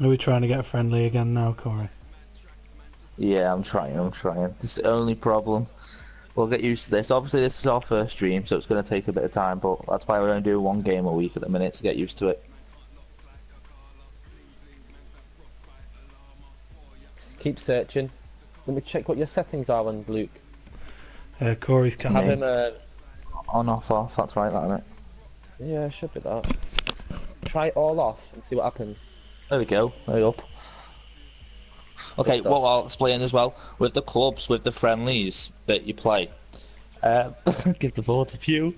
Are we trying to get friendly again now, Corey? Yeah, I'm trying, I'm trying. This is the only problem. We'll get used to this. Obviously, this is our first stream, so it's going to take a bit of time, but that's why we're only doing one game a week at the minute, to get used to it. Keep searching. Let me check what your settings are on Luke. Uh, Corey's coming. Have him uh... on, off, off. That's right, that, isn't it? Yeah, it should be that. Try it all off and see what happens. There we go. There we go. Okay, what well, I'll explain as well, with the clubs, with the friendlies that you play, uh, give the floor to Pew.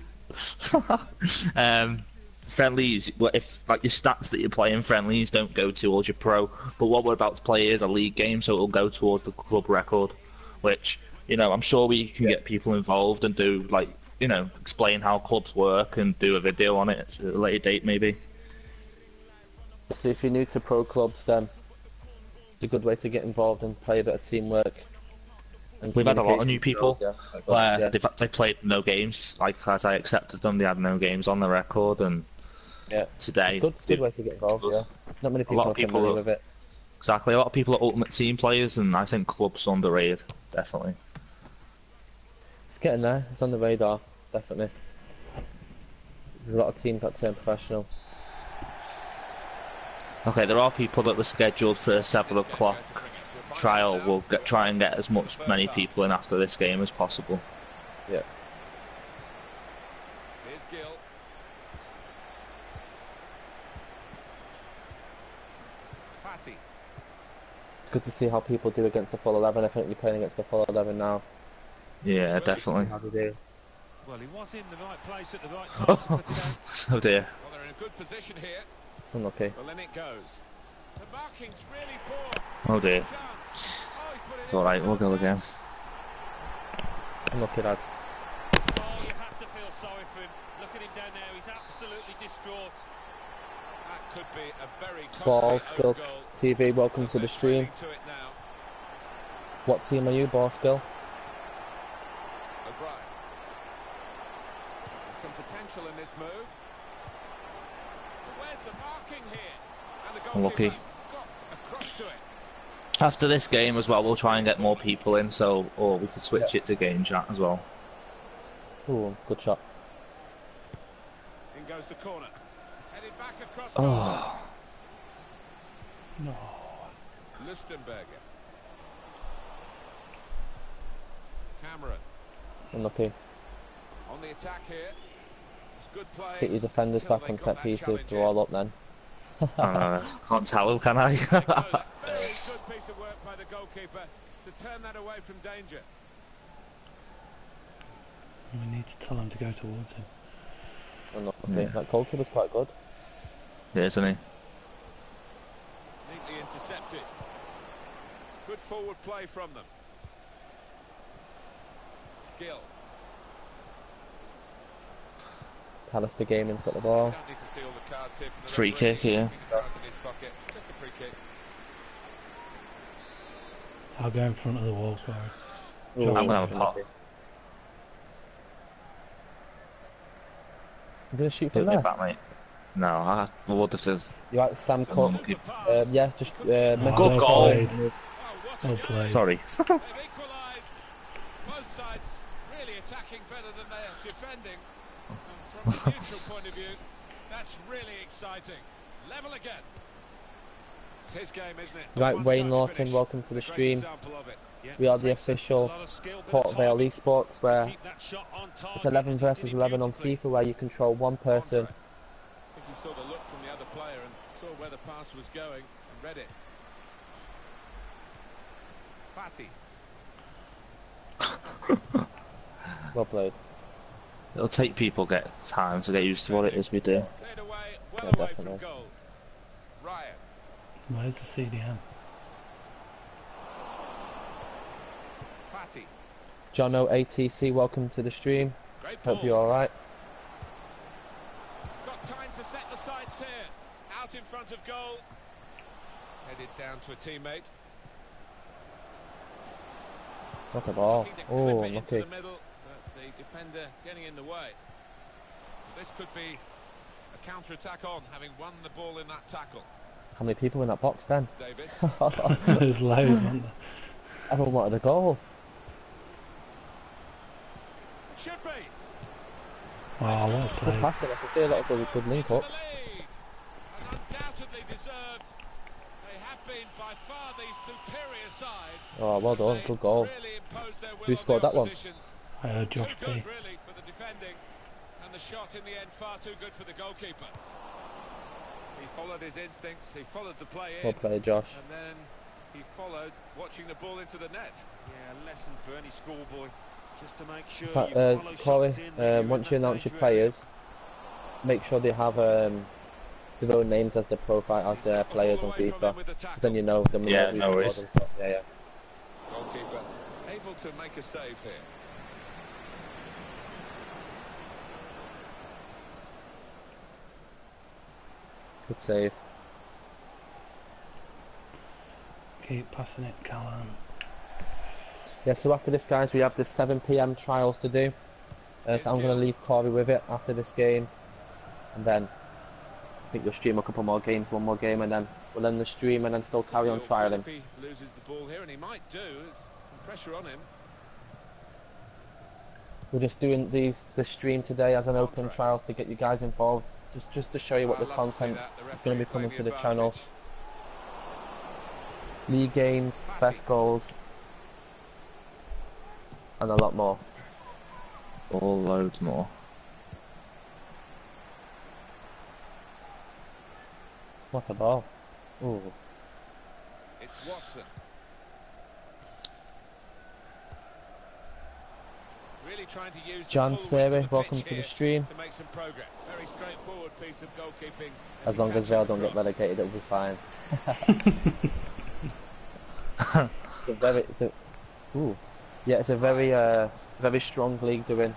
um, friendlies, well, if like your stats that you play in friendlies don't go towards your pro, but what we're about to play is a league game, so it'll go towards the club record, which, you know, I'm sure we can yeah. get people involved and do, like, you know, explain how clubs work and do a video on it at a later date, maybe. So if you're new to pro clubs, then it's a good way to get involved and play a bit of teamwork. And we've had a lot of new people skills, yeah, where yeah. they've, they've played no games. Like, as I accepted them, they had no games on the record, and yeah. today... It's good, it's a good way to get involved, yeah. Not many people are familiar with it. Exactly, a lot of people are Ultimate Team players, and I think club's underrated, definitely. It's getting there, it's on the radar, definitely. There's a lot of teams that turn professional. Okay, there are people that were scheduled for a seven o'clock trial. We'll get, try and get as much many people in after this game as possible. Yeah. Here's Gil. Patty. It's good to see how people do against the full eleven. I think you're playing against the full eleven now. Yeah, definitely. How do they do? Well, he was in the right place at the right time. Oh, oh dear. Well, they're in a good position here. Unlucky. Well, then it goes. The marking's really poor. Oh dear. It's alright, we'll go again. Unlucky lads. Oh, you have to feel sorry for him. Look at him down there, he's absolutely distraught. That could be a very Ball Skill T V, welcome to the stream. To it now. What team are you, Ball Skill? Some potential in this move. Where's the marking here? And the goalkeeper got across to it. After this game as well, we'll try and get more people in, so or we could switch yeah. it to game chat as well. Ooh, good shot. In goes the corner. Headed back across. Oh. No. Listenberger. Cameron. Unlucky. On the attack here. It's good play. Get your defenders back on set pieces. They're all up then. uh, can't tell him, can I? Very good piece of work by the goalkeeper to turn that away from danger. We need to tell him to go towards him. Unlucky. Yeah. That goalkeeper's quite good. Yeah, isn't he? Neatly intercepted. Good forward play from them. Gill. Callister Gaming's got the ball. Free kick here. I'll go in front of the wall, sorry. Ooh, I'm gonna have a pop. I'm gonna shoot from there. Back, mate. No, I would have to. You like Sam Cook? Um, yeah, just uh, oh, mess good goal. Played. Well played. Sorry. Both sides really attacking better than they are defending. And from a neutral point of view, that's really exciting. Level again. It's his game, isn't it? Right, Wayne Lawton, welcome to the stream. We are the official Port Vale eSports, where it's eleven versus eleven on FIFA, where you control one person. I think he saw the look from the other player and saw where the pass was going and read it. Fatty. Well played. It'll take people get time to get used to what it is we do. Away, well yeah, definitely. Ryan. Where's the C D M? Patty. Jono A T C, welcome to the stream. Hope you're all right. Got time to set the sights here. Out in front of goal. Headed down to a teammate. What a ball. Oh, lucky. The defender getting in the way. This could be a counter-attack on, having won the ball in that tackle. How many people in that box then? Davis. There's loads, aren't there? Everyone wanted a goal. It should be. Oh, well played. Good passing. I can see a lot of really good link up. And undoubtedly deserved. They have been by far the superior side. Oh, well done. Good goal. Really who scored that one? I heard Josh P. Really for the defending, and the shot in the end far too good for the goalkeeper. He followed his instincts, he followed the play in. Well played, Josh. And then he followed watching the ball into the net. Yeah, a lesson for any schoolboy, just to make sure fact, you uh, follow Corey, in uh, you once you announce your players, make sure they have um, their own names as their profile, as their players on FIFA, because then you know them. Yeah, no worries. Yeah, yeah. Goalkeeper able to make a save here. Good save. Keep passing it, Callum. Yeah, so after this, guys, we have the seven p m trials to do. Uh, so I'm going to leave Corey with it after this game. And then I think we'll stream a couple more games, one more game, and then we'll end the stream and then still carry on trialing. He loses the ball here, and he might do. There's some pressure on him. We're just doing these the stream today as an open trials to get you guys involved, just just to show you what the content is going to be coming to the channel. League games, best goals, and a lot more. All loads more. What a ball! Ooh. It's Watson. Really trying to use John Seri, welcome to the stream. To make some progress. Very straightforward piece of goalkeeping. As, as long as Vale don't get relegated, it'll be fine. It's a very, it's a, ooh, yeah, it's a very, uh, very strong league they're in.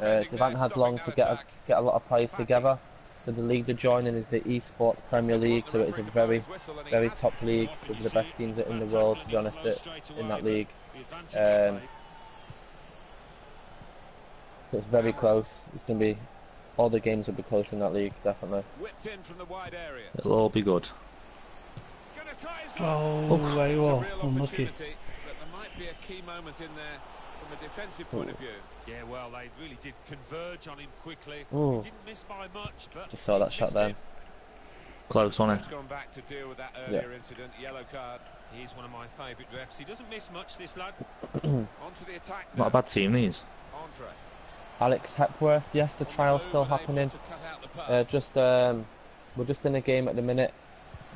Uh, they haven't had long to get a, get a lot of players together. So the league they're joining is the eSports Premier League, so it is a very, very top league with the best teams in the world, to be honest, in that league. Um, it's very close. It's going to be, all the games will be close in that league, definitely. It'll all be good. Oh, there you are, unlucky. Be a key moment in there from a defensive point Ooh. Of view. Yeah, well, they really did converge on him quickly. Ooh. He didn't miss by much, but just saw that shot there. Close, wasn't it? Gone back to deal with that earlier yeah. incident. Yellow card. He's one of my favourite refs. He doesn't miss much, this lad. On to the attack. Not a bad team, these. Andre. Alex Hepworth. Yes, the trial's still happening. Uh, just um, we're just in a game at the minute.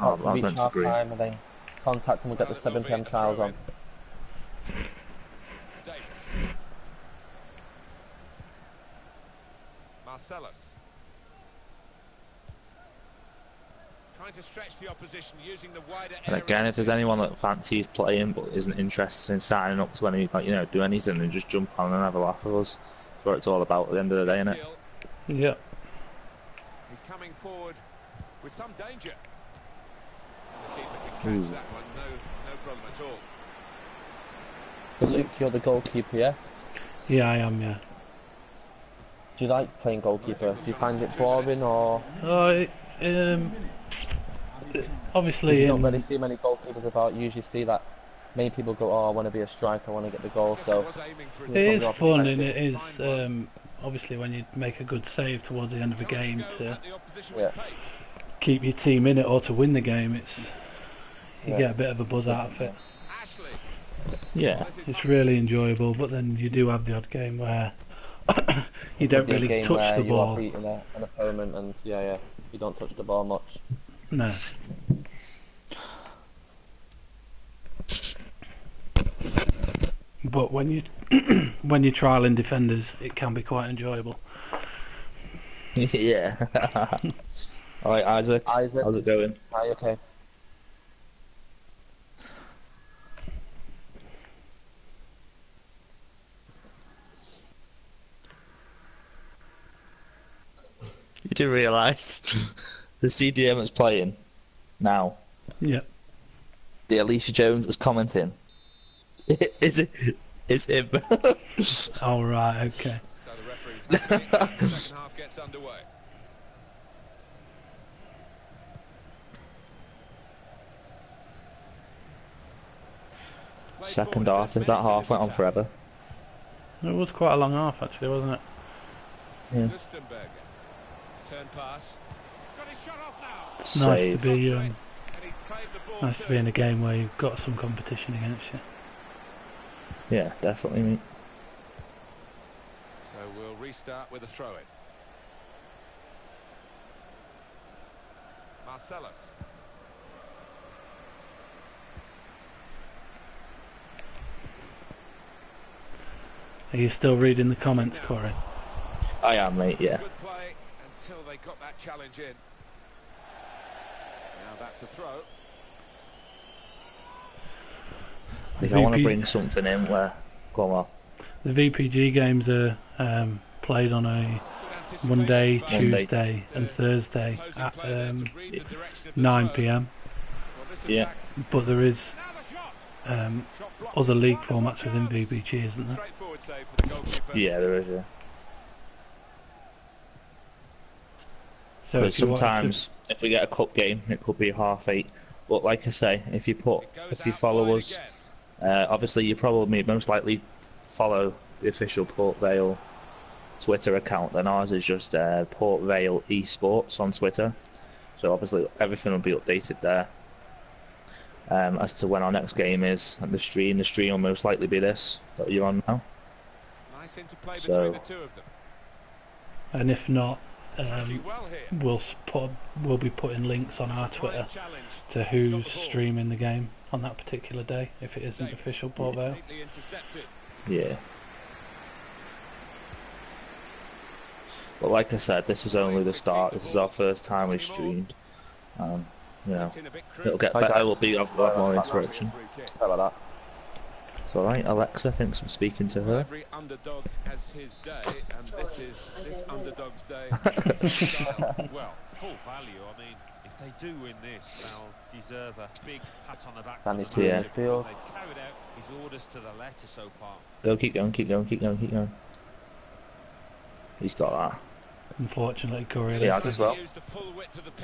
Oh, to reach half time, and then contact and we'll get the seven P M trials on. Marcellus trying to stretch the opposition using the wider and again, if there's anyone that fancies playing but isn't interested in signing up to any, like, you know, do anything, and just jump on and have a laugh with us. That's what it's all about at the end of the day, innit? Yeah. He's coming forward with some danger. And the keeper can catch that one, no, no problem at all. But Luke, you're the goalkeeper, yeah? Yeah, I am, yeah. Do you like playing goalkeeper? Do you find it boring, or...? Oh, it, um... obviously... You don't really see many goalkeepers about, you usually see that many people go, oh, I want to be a striker, I want to get the goal, so... It is fun, and it is, um... obviously when you make a good save towards the end of a game to... Yeah. Keep your team in it, or to win the game, it's... You yeah. get a bit of a buzz out of it. Yeah, it's really enjoyable, but then you do have the odd game where you don't really touch the ball. You are beating a, an opponent, and yeah, yeah, you don't touch the ball much. No. But when you when you're trialing defenders, it can be quite enjoyable. Yeah. All right, Isaac. Isaac, how's it going? Hi, okay. You do realise the C D M that's playing now. Yeah. The Alicia Jones is commenting. Is it? Is him? All oh, right. Okay. So the referee's the second half gets underway. Second half. That half went on forever. It was quite a long half, actually, wasn't it? Yeah. Turn pass. Got his shot off now. It's nice to be um, nice to be in a game where you've got some competition against you. Yeah, definitely, mate. So we'll restart with a throw-in. Marcellus. Are you still reading the comments, Corey? I am, mate. Yeah. Until they got that challenge in. Now that's a throw. I think I want to bring something in where... Come on. The V P G games are um, played on a Monday, Tuesday and Thursday at um, nine P M. Yeah. But there is um, other league formats within V P G, isn't there? Yeah, there is, yeah. So sometimes, to... if we get a cup game, it could be half eight. But like I say, if you put, if you follow us, uh, obviously you probably most likely follow the official Port Vale Twitter account. Then ours is just uh, Port Vale eSports on Twitter. So obviously everything will be updated there. Um, as to when our next game is, and the stream, the stream will most likely be this that you're on now. Nice interplay so... between the two of them. And if not. Um, we'll, put, we'll be putting links on our Twitter to who's streaming the game on that particular day, if it isn't official Port Vale. Yeah. But like I said, this is only the start. This is our first time we streamed. Um, you know, it'll get better. It'll be, I'll have more interaction. How about that? It's alright, Alexa thinks I'm speaking to her. Every underdog has his day, and this is this underdog's day. Well, full value, I mean, if they do win this, they'll deserve a big pat on the back. That is the airfield. They've carried out his orders to the letter so far. Go, keep going, keep going, keep going, keep going. He's got that. Unfortunately, Corey. Yeah, as well.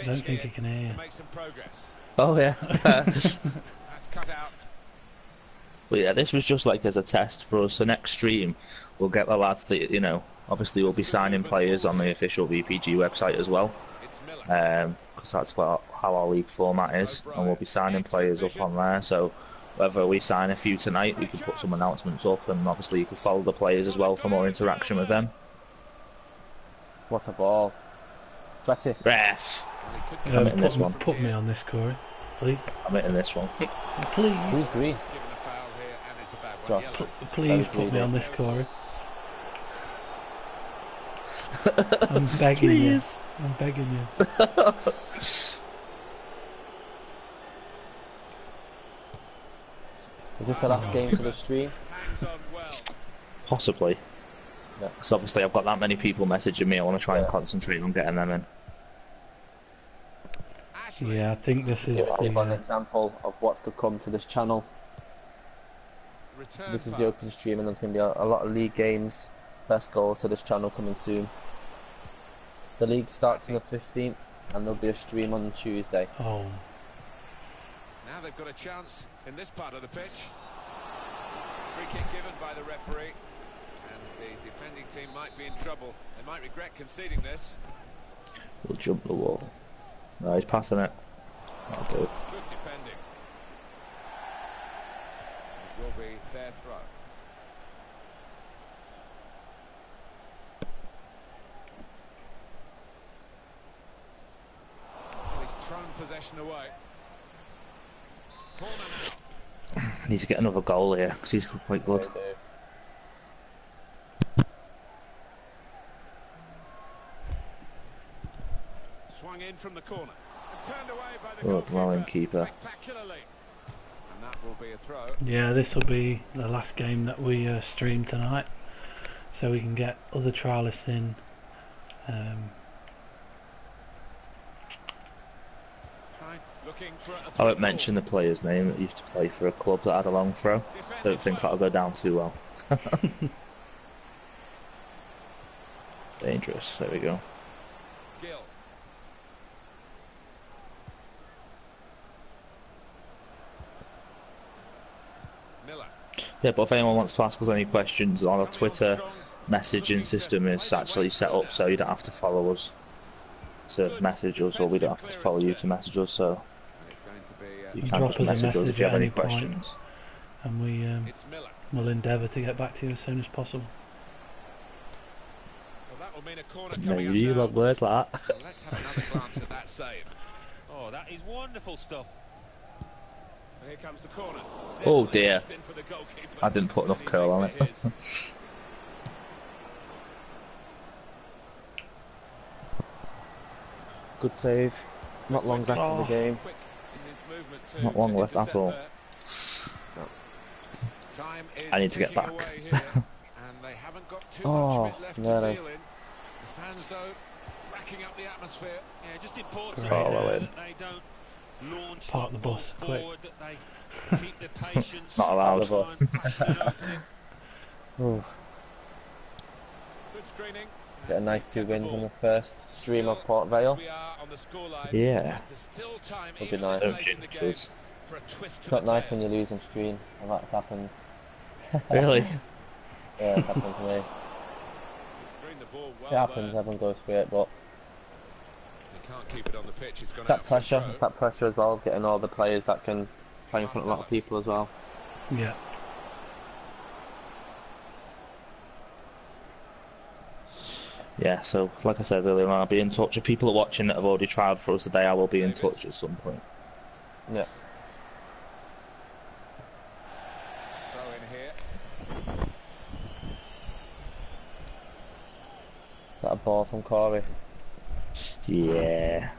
I don't think he can hear you. Oh, yeah. That's cut out. But yeah, this was just like as a test for us. The next stream, we'll get the lads that, you know, obviously we'll be signing players on the official V P G website as well. Um, because that's what, how our league format is. And we'll be signing players up on there. So whether we sign a few tonight, we can put some announcements up. And obviously you can follow the players as well for more interaction with them. What a ball. Plenty. Ref. I'm um, hitting this one. Put me on this, Corey. Please. I'm hitting this one. Please. Who's green? Josh, P please put me, me on this, Corey. I'm begging please. you. I'm begging you. Is this the last game for the stream? Possibly. Because obviously I've got that many people messaging me, I want to try and concentrate on getting them in. Yeah, I think this is the, uh... an example of what's to come to this channel. This is the open stream and there's going to be a, a lot of league games, best goals to this channel coming soon. The league starts on the fifteenth and there'll be a stream on Tuesday. Oh. Now they've got a chance in this part of the pitch. Free kick given by the referee. The defending team might be in trouble. They might regret conceding this. We'll jump the wall. No, he's passing it. That'll do. Good defending. It will be fair throw. Well, he's thrown possession away. I need to get another goal here because he's quite good. Okay. In from the corner and turned away by the oh, goalkeeper, keeper. Spectacularly. And that will be a throw. Yeah, this will be the last game that we uh, stream tonight, so we can get other trialists in. Um... I won't mention the player's name that used to play for a club that had a long throw. Don't think that'll go down too well. Dangerous, there we go. Yeah, but if anyone wants to ask us any questions, our Twitter messaging system is actually set up so you don't have to follow us to message us, or we don't have to follow you to message us, so you can just message us if you have any questions. And we um, will endeavour to get back to you as soon as possible. Maybe you love words like that. Let's have another glance at that save. Oh, that is wonderful stuff. Here comes the corner. Oh dear, I didn't put enough curl on it. Good save. Not long left oh. in the game. Not long left at all. No. Time is I need to get back. And they haven't got too oh, much left no, to no. deal in. The fans though, racking up the atmosphere. Yeah, just important. Oh, well in. They don't park the bus, quick. Not allowed. The bus. Get a nice two wins in the first stream of Port Vale. Yeah. Would be nice. It's not nice when you lose in stream, and that's happened. Really? Yeah, it's happened to me. It happens, everyone goes through it, but can't keep it on the pitch. It's gone that out pressure, it's that pressure as well, getting all the players that can play in front of a lot of people as well. Yeah. Yeah, so like I said earlier, I'll be in touch. If people are watching that have already tried for us today, I will be in touch at some point. Yeah. Throw in here. That a ball from Corey. Yeah.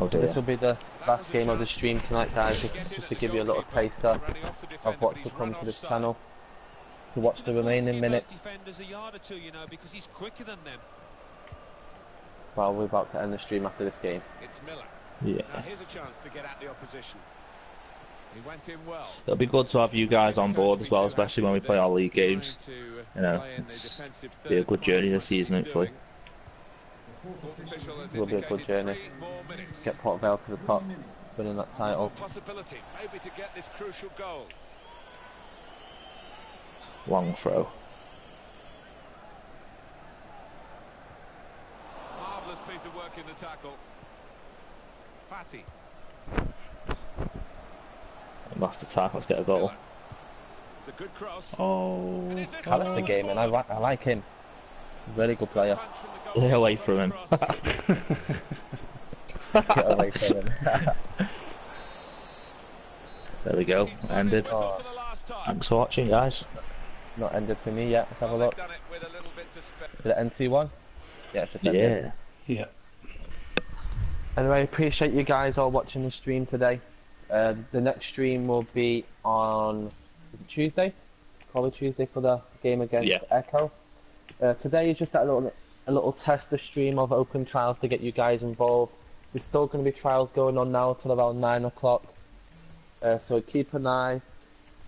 Oh dear. This will be the last game of the stream tonight, guys, just to give you a little taster of what's to come to this channel. To watch the remaining minutes. Well, we're about to end the stream after this game. Yeah. It'll be good to have you guys on board as well, especially when we play our league games. You know, it's be a good journey this season, hopefully. It will be a good journey. Get Port Vale to the top, winning that title. Long throw. Marvelous piece of work in the tackle. Fatty. Last attack, let's get a goal. It's a good cross. Oh, Callister Gaming, I, li I like him. Very good player. Lay away from him. Get away from him. There we go, ended. Oh. Thanks for watching, guys. It's not ended for me yet, let's have a look. Did it end two one? Yeah, it's just ended. Yeah. Yeah. Anyway, I appreciate you guys all watching the stream today. Uh, the next stream will be on, is it Tuesday? Probably Tuesday for the game against yeah. Echo. Uh, today is just that little, a little tester stream of open trials to get you guys involved. There's still going to be trials going on now till around nine o'clock. Uh, so keep an eye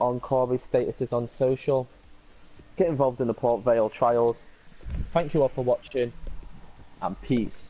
on Corey's statuses on social. Get involved in the Port Vale trials. Thank you all for watching, and peace.